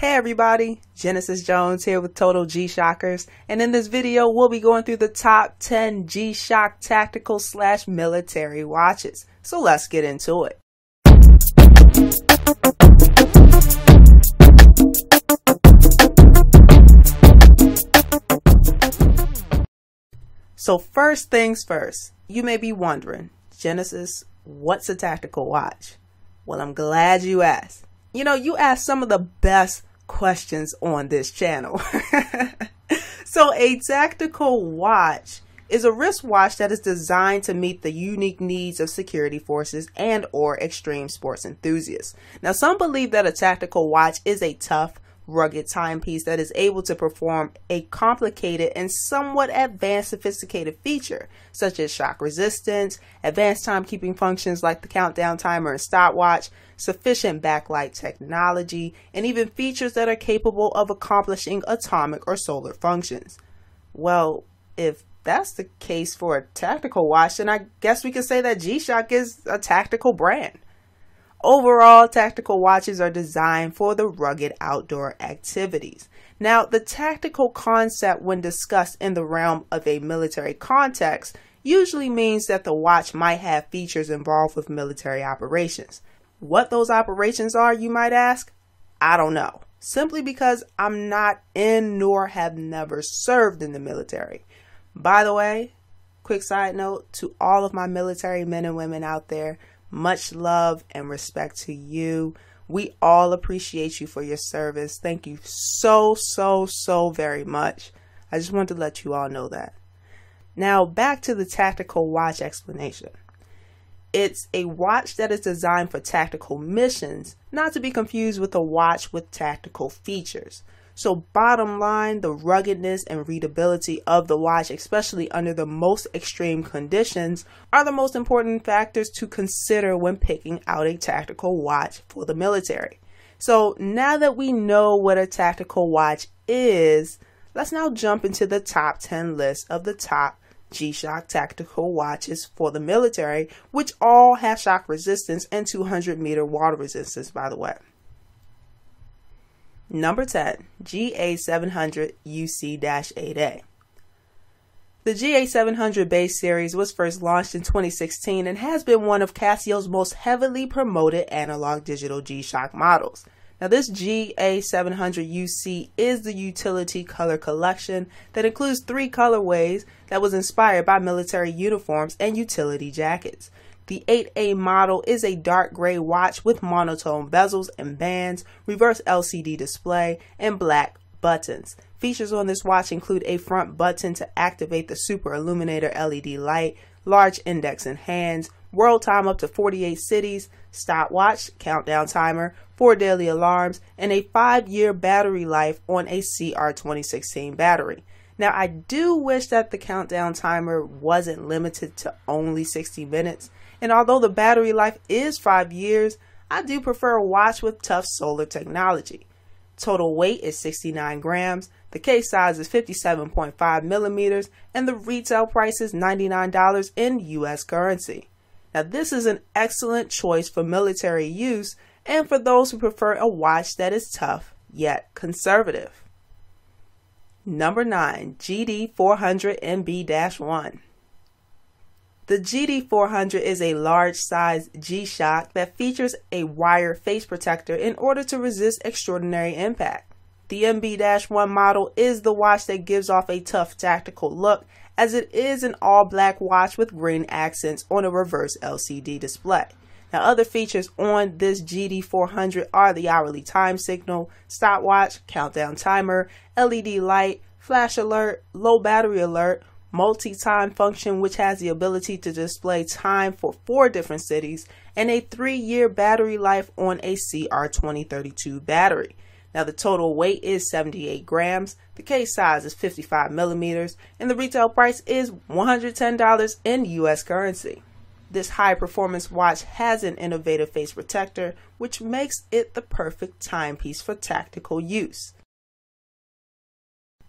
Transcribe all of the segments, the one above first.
Hey everybody, Genesis Jones here with Total G-Shockers, and in this video we'll be going through the top 10 G-Shock tactical / military watches. So let's get into it. So first things first, you may be wondering, Genesis, what's a tactical watch? Well, I'm glad you asked. You know, you asked some of the best questions on this channel. So a tactical watch is a wristwatch that is designed to meet the unique needs of security forces and or extreme sports enthusiasts. Now, some believe that a tactical watch is a tough, rugged timepiece that is able to perform a complicated and somewhat advanced sophisticated feature such as shock resistance, advanced timekeeping functions like the countdown timer and stopwatch, sufficient backlight technology, and even features that are capable of accomplishing atomic or solar functions. Well, if that's the case for a tactical watch, then I guess we could say that G-Shock is a tactical brand. Overall, tactical watches are designed for the rugged outdoor activities. Now, the tactical concept, when discussed in the realm of a military context, usually means that the watch might have features involved with military operations. What those operations are, you might ask? I don't know, simply because I'm not in nor have never served in the military. By the way, quick side note to all of my military men and women out there, much love and respect to you. We all appreciate you for your service. Thank you so very much. I just wanted to let you all know that. Now back to the tactical watch explanation. It's a watch that is designed for tactical missions, not to be confused with a watch with tactical features. So bottom line, the ruggedness and readability of the watch, especially under the most extreme conditions, are the most important factors to consider when picking out a tactical watch for the military. So now that we know what a tactical watch is, let's now jump into the top 10 list of the top G-Shock tactical watches for the military, which all have shock resistance and 200-meter water resistance, by the way. Number 10, GA700UC-8A. The GA700 base series was first launched in 2016 and has been one of Casio's most heavily promoted analog digital G-Shock models. Now this GA700UC is the utility color collection that includes 3 colorways that was inspired by military uniforms and utility jackets. The 8A model is a dark gray watch with monotone bezels and bands, reverse LCD display, and black buttons. Features on this watch include a front button to activate the super illuminator LED light, large index and hands, world time up to 48 cities, stopwatch, countdown timer, 4 daily alarms, and a 5-year battery life on a CR2016 battery. Now, I do wish that the countdown timer wasn't limited to only 60 minutes. And although the battery life is 5 years, I do prefer a watch with tough solar technology. Total weight is 69 grams, the case size is 57.5 millimeters, and the retail price is $99 in US currency. Now this is an excellent choice for military use and for those who prefer a watch that is tough yet conservative. Number 9, GD400MB-1. The GD400 is a large-sized G-Shock that features a wire face protector in order to resist extraordinary impact. The MB-1 model is the watch that gives off a tough tactical look, as it is an all-black watch with green accents on a reverse LCD display. Now, other features on this GD400 are the hourly time signal, stopwatch, countdown timer, LED light, flash alert, low battery alert, multi-time function, which has the ability to display time for 4 different cities, and a 3-year battery life on a CR2032 battery. Now the total weight is 78 grams, the case size is 55 millimeters, and the retail price is $110 in US currency. This high-performance watch has an innovative face protector, which makes it the perfect timepiece for tactical use.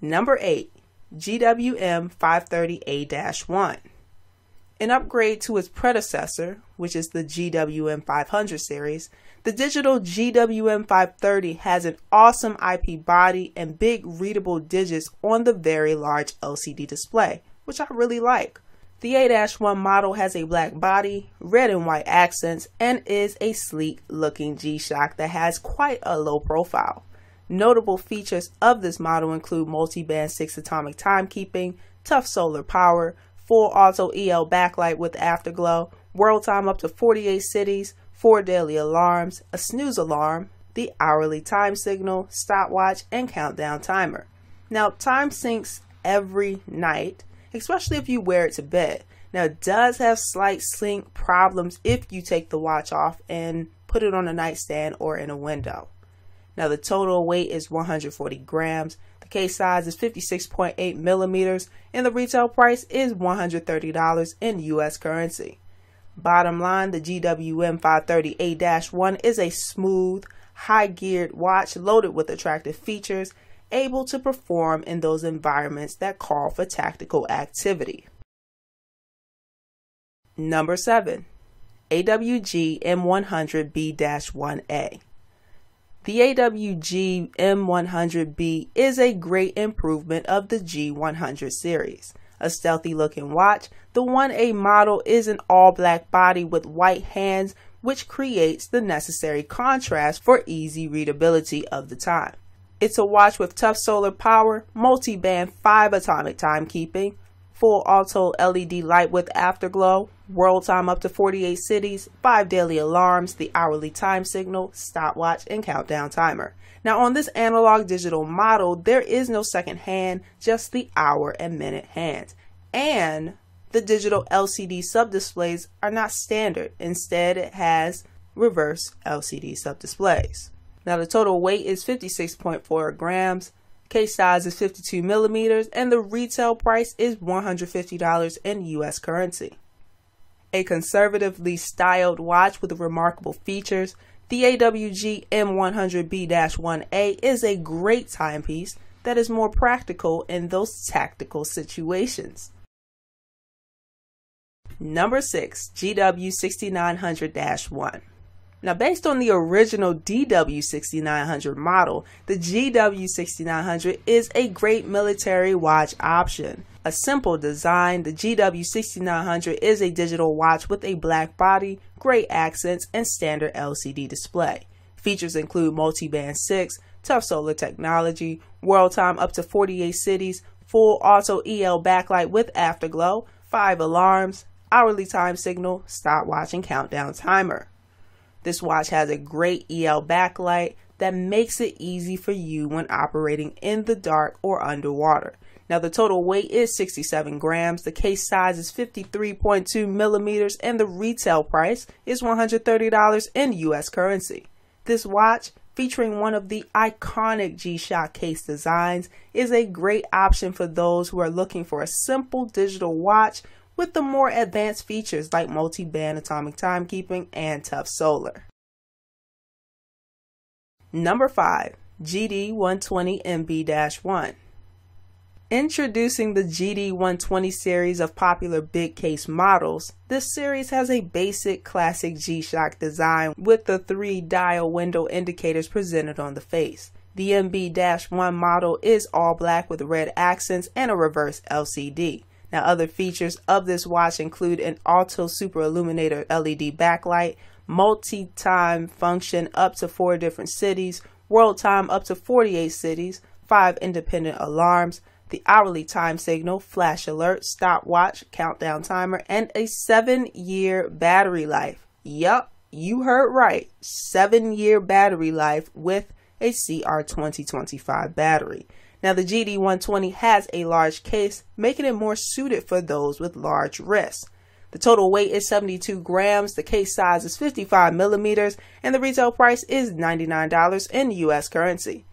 Number 8. GWM530A-1. An upgrade to its predecessor, which is the GWM500 series, The digital GWM530 has an awesome IP body and big readable digits on the very large LCD display, which I really like. The 8-1 model has a black body, red and white accents, and is a sleek looking G-Shock that has quite a low profile. Notable features of this model include multi-band 6 atomic timekeeping, tough solar power, full auto EL backlight with afterglow, world time up to 48 cities, 4 daily alarms, a snooze alarm, the hourly time signal, stopwatch, and countdown timer. Now, time syncs every night, especially if you wear it to bed. Now, it does have slight sync problems if you take the watch off and put it on a nightstand or in a window. Now, the total weight is 140 grams, the case size is 56.8 millimeters, and the retail price is $130 in US currency. Bottom line, the GWM530A-1 is a smooth, high-geared watch loaded with attractive features, able to perform in those environments that call for tactical activity. Number 7. AWG M100B-1A. The AWG M100B is a great improvement of the G100 series. A stealthy looking watch, the 1A model is an all black body with white hands, which creates the necessary contrast for easy readability of the time. It's a watch with tough solar power, multi-band 5 atomic timekeeping, full auto LED light with afterglow, world time up to 48 cities, 5 daily alarms, the hourly time signal, stopwatch, and countdown timer. Now, on this analog digital model, there is no second hand, just the hour and minute hands. And the digital LCD subdisplays are not standard. Instead, it has reverse LCD subdisplays. Now, the total weight is 56.4 grams, case size is 52 millimeters, and the retail price is $150 in US currency. A conservatively styled watch with remarkable features, the AWG M100B-1A is a great timepiece that is more practical in those tactical situations. Number 6, GW6900-1. Now, based on the original DW6900 model, the GW6900 is a great military watch option. A simple design, the GW6900 is a digital watch with a black body, gray accents, and standard LCD display. Features include multi-band 6, tough solar technology, world time up to 48 cities, full auto EL backlight with afterglow, 5 alarms, hourly time signal, stopwatch, and countdown timer. This watch has a great EL backlight that makes it easy for you when operating in the dark or underwater. Now, the total weight is 67 grams, the case size is 53.2 millimeters, and the retail price is $130 in US currency. This watch, featuring one of the iconic G-Shock case designs, is a great option for those who are looking for a simple digital watch with the more advanced features like multi-band atomic timekeeping and tough solar. Number 5, GD120MB-1. Introducing the GD120 series of popular big case models, this series has a basic classic G-Shock design with the 3 dial window indicators presented on the face. The MB-1 model is all black with red accents and a reverse LCD. Now, other features of this watch include an auto super illuminator LED backlight, multi-time function up to 4 different cities, world time up to 48 cities, 5 independent alarms, the hourly time signal, flash alert, stopwatch, countdown timer, and a 7-year battery life. Yup, you heard right, 7-year battery life with a CR2025 battery. Now, the GD120 has a large case, making it more suited for those with large wrists. The total weight is 72 grams, the case size is 55 millimeters, and the retail price is $99 in US currency.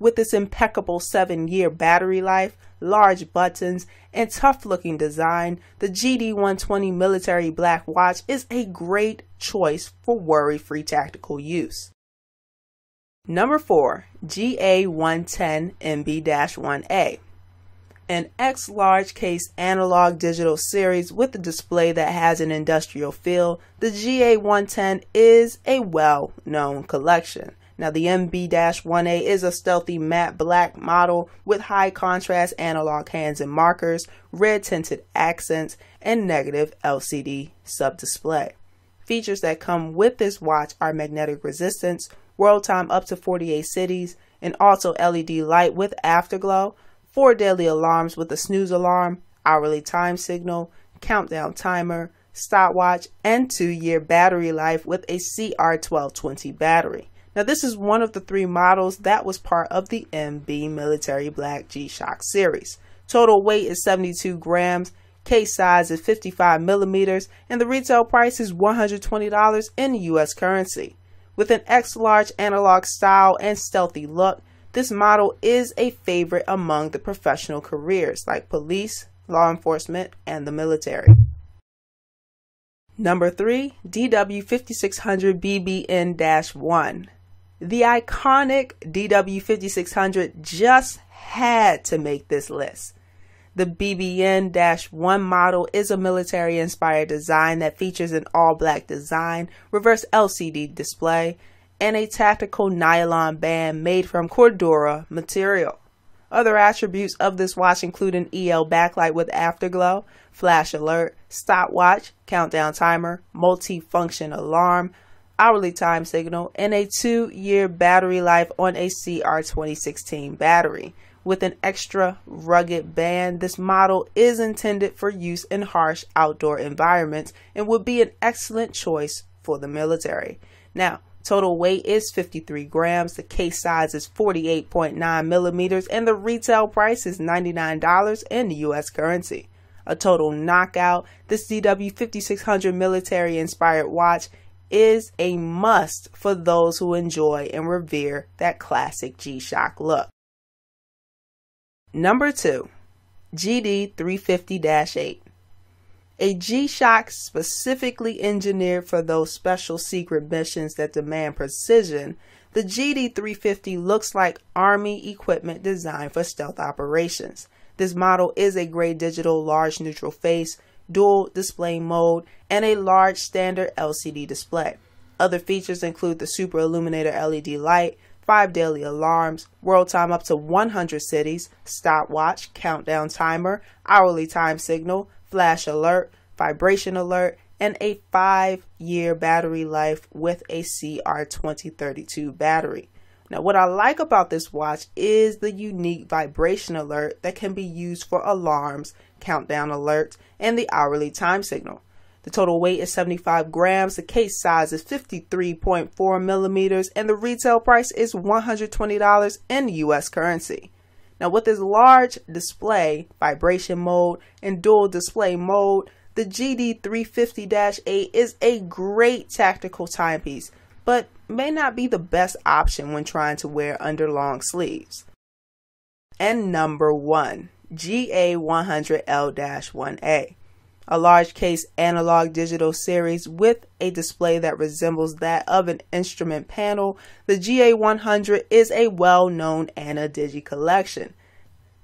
With its impeccable 7-year battery life, large buttons, and tough-looking design, the GD120 military black watch is a great choice for worry-free tactical use. Number 4, GA110MB-1A. an X large case analog digital series with a display that has an industrial feel, the GA110 is a well-known collection. Now the MB-1A is a stealthy matte black model with high contrast analog hands and markers, red tinted accents, and negative LCD sub-display. Features that come with this watch are magnetic resistance, world time up to 48 cities, and also LED light with afterglow, 4 daily alarms with a snooze alarm, hourly time signal, countdown timer, stopwatch, and 2-year battery life with a CR1220 battery. Now this is one of the 3 models that was part of the MB Military Black G-Shock series. Total weight is 72 grams, case size is 55 millimeters, and the retail price is $120 in US currency. With an X-large analog style and stealthy look, this model is a favorite among the professional careers like police, law enforcement, and the military. Number 3, DW5600BBN-1. The iconic DW5600 just had to make this list. The BBN-1 model is a military-inspired design that features an all-black design, reverse LCD display, and a tactical nylon band made from Cordura material. Other attributes of this watch include an EL backlight with afterglow, flash alert, stopwatch, countdown timer, multi-function alarm, hourly time signal, and a 2-year battery life on a CR2016 battery. With an extra rugged band, this model is intended for use in harsh outdoor environments and would be an excellent choice for the military. Now, total weight is 53 grams, the case size is 48.9 millimeters, and the retail price is $99 in US currency. A total knockout, this DW5600 military-inspired watch is a must for those who enjoy and revere that classic G-Shock look. Number 2, GD350-8. A G-Shock specifically engineered for those special secret missions that demand precision, the GD350 looks like Army equipment designed for stealth operations. This model is a gray digital large neutral face, dual display mode, and a large standard LCD display. Other features include the super illuminator LED light, 5 daily alarms, world time up to 100 cities, stopwatch, countdown timer, hourly time signal, flash alert, vibration alert, and a 5-year battery life with a CR2032 battery. Now, what I like about this watch is the unique vibration alert that can be used for alarms, countdown alerts, and the hourly time signal. The total weight is 75 grams, the case size is 53.4 millimeters, and the retail price is $120 in US currency. Now, with this large display, vibration mode, and dual display mode, the GD350-8 is a great tactical timepiece, but may not be the best option when trying to wear under long sleeves. And number 1, GA100L-1A. A large case analog digital series with a display that resembles that of an instrument panel, the GA100 is a well-known Anadigi collection.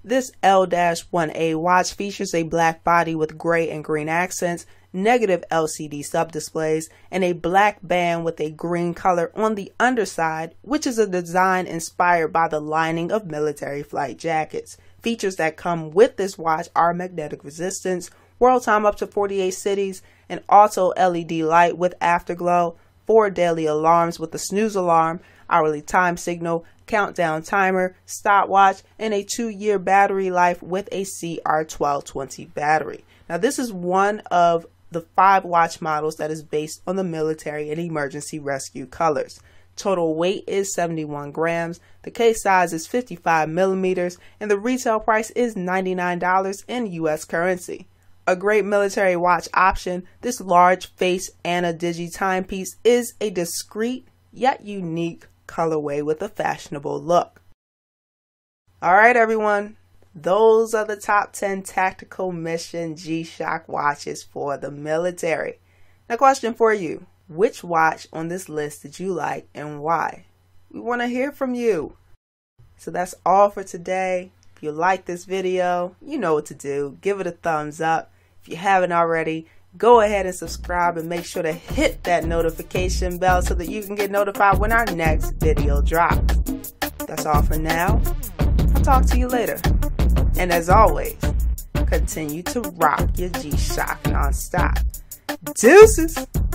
This L-1A watch features a black body with gray and green accents, negative LCD sub-displays, and a black band with a green color on the underside, which is a design inspired by the lining of military flight jackets. Features that come with this watch are magnetic resistance, world time up to 48 cities, an auto LED light with afterglow, 4 daily alarms with a snooze alarm, hourly time signal, countdown timer, stopwatch, and a 2-year battery life with a CR1220 battery. Now, this is one of the 5 watch models that is based on the military and emergency rescue colors. Total weight is 71 grams, the case size is 55 millimeters, and the retail price is $99 in US currency. A great military watch option, this large face Anadigi timepiece is a discreet yet unique colorway with a fashionable look. Alright everyone, those are the top 10 tactical mission G-Shock watches for the military. Now, question for you, which watch on this list did you like and why? We want to hear from you. So that's all for today. If you like this video, you know what to do. Give it a thumbs up. If you haven't already, go ahead and subscribe and make sure to hit that notification bell so that you can get notified when our next video drops. That's all for now. I'll talk to you later. And as always, continue to rock your G-Shock nonstop. Deuces!